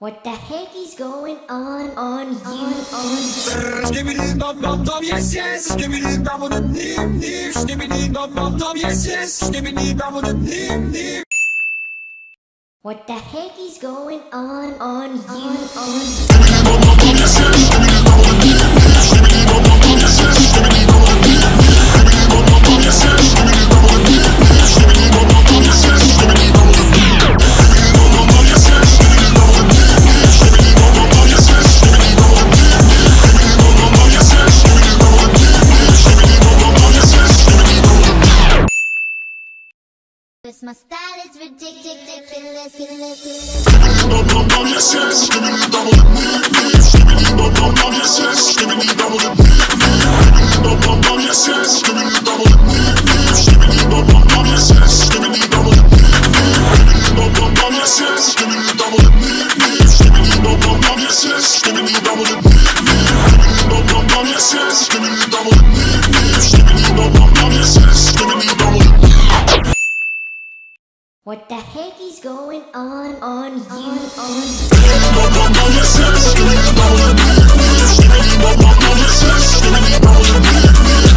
What the heck is going on you? Skibbity dum dum dum yes yes. Skibbity dum dum nim nim. Skibbity dum dum dum yes yes. Skibbity dum dum nim nim. What the heck is going on my style is ridiculous. What the heck is going on you?